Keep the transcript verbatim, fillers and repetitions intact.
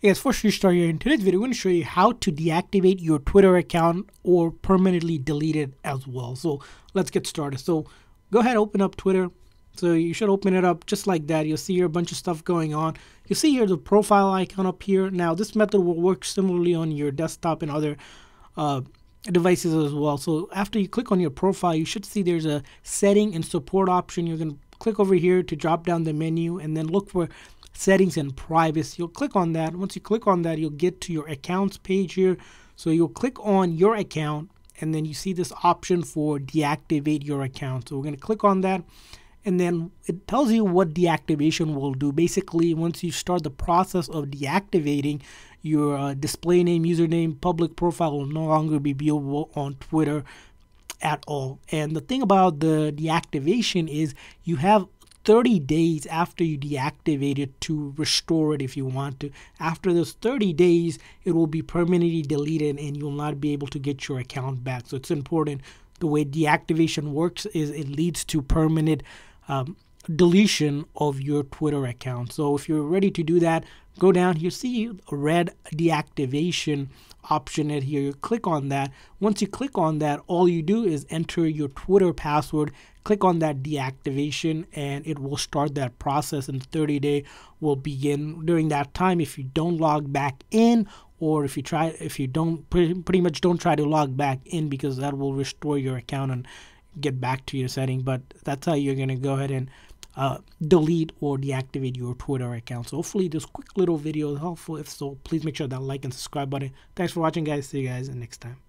Yes, for sure, Star here. In today's video, I'm going to show you how to deactivate your Twitter account or permanently delete it as well. So let's get started. So go ahead, open up Twitter. So you should open it up just like that. You'll see here a bunch of stuff going on. You see here the profile icon up here. Now this method will work similarly on your desktop and other uh, devices as well. So after you click on your profile, you should see there's a setting and support option. You're going to click over here to drop down the menu and then look for settings and privacy. You'll click on that. Once you click on that, you'll get to your accounts page here. So you'll click on your account and then you see this option for deactivate your account. So we're going to click on that and then it tells you what deactivation will do. Basically, once you start the process of deactivating, your uh, display name, username, public profile will no longer be viewable on Twitter at all. And the thing about the deactivation is you have thirty days after you deactivate it to restore it if you want to. After those thirty days, it will be permanently deleted and you'll not be able to get your account back. So it's important. The way deactivation works is it leads to permanent um, deletion of your Twitter account. So if you're ready to do that, go down here, see a red deactivation option in here. You click on that. Once you click on that, all you do is enter your Twitter password, click on that deactivation, and it will start that process, and thirty day will begin. During that time, if you don't log back in, or if you try if you don't pretty much don't try to log back in, because that will restore your account and get back to your setting. But that's how you're going to go ahead and Uh, delete or deactivate your Twitter account. So hopefully this quick little video is helpful. If so, please make sure that like and subscribe button. Thanks for watching, guys. See you guys next time.